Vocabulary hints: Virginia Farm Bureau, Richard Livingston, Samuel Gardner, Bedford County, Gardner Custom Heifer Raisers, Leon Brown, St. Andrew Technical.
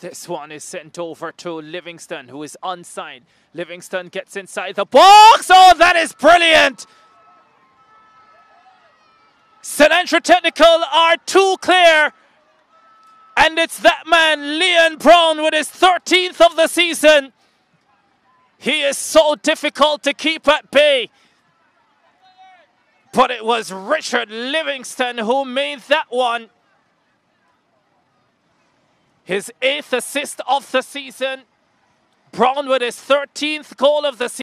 This one is sent over to Livingston, who is unsigned. Livingston gets inside the box. Oh, that is brilliant. St. Andrew Technical are too clear. And it's that man, Leon Brown, with his 13th of the season. He is so difficult to keep at bay. But it was Richard Livingston who made that one. His 8th assist of the season. Brown with his 13th goal of the season.